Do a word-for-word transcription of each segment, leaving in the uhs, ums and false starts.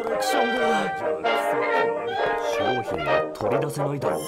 Bueno, por 商品を取り出せないだろう。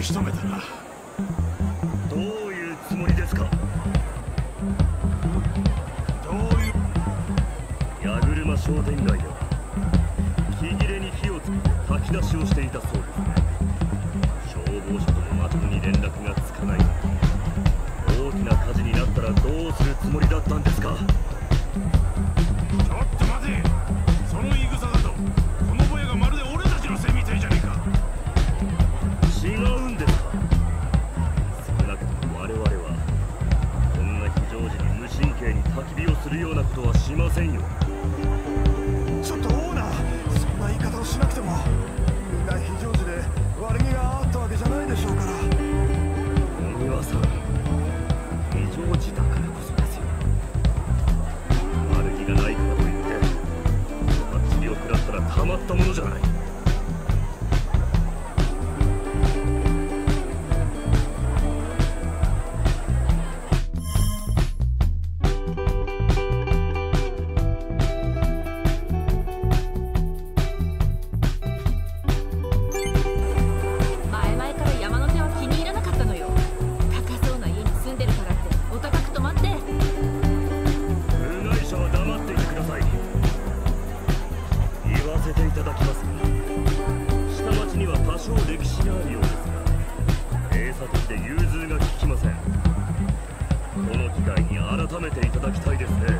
消し止めたな。どういうつもりですか。どういう。矢車商店街では木切れに火をつけて炊き出しをしていたそうですね。消防車ともまともに連絡がつかない。大きな火事になったらどうするつもりだったんですか。しませんよ。ちょっとオーナー、そんな言い方をしなくても、みんな非常時で悪気があったわけじゃないでしょうから。三輪さん、非常時だからこそですよ。悪気がないからといって罰釣りを食らったらたまったものじゃない。改めていただきたいですね。